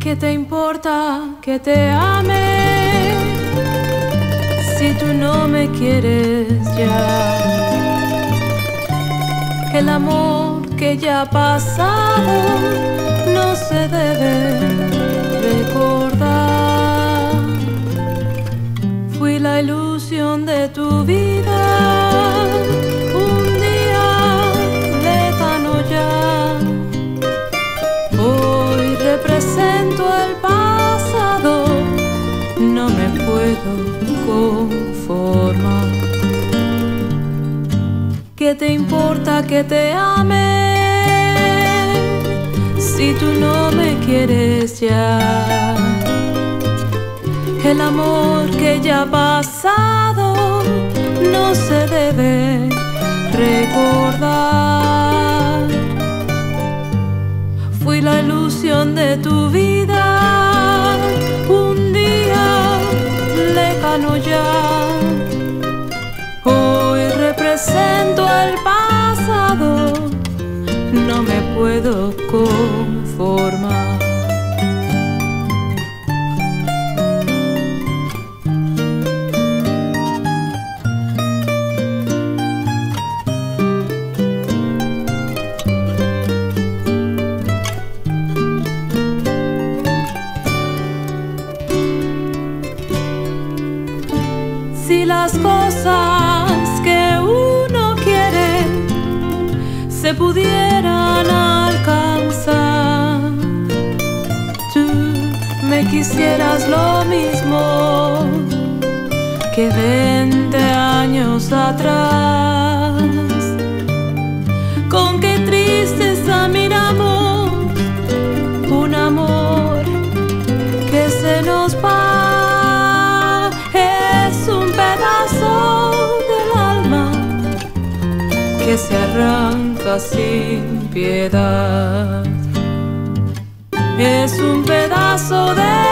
¿Qué te importa que te ame si tú no me quieres ya? El amor que ya ha pasado no se debe recordar. Fui la ilusión de tu vida, un día lejano ya. Hoy represento el pasado, no me puedo conformar. ¿Qué te importa que te ame si tú no me quieres ya? El amor que ya ha pasado no se debe recordar. Fui la ilusión de tu vida, un día lejano ya. Hoy represento el pasado, no me puedo conformar. Si las cosas que uno quiere se pudieran alcanzar, tú me quisieras lo mismo que 20 años atrás. Con qué tristeza miramos un amor que se nos va. Que se arranca sin piedad, es un pedazo de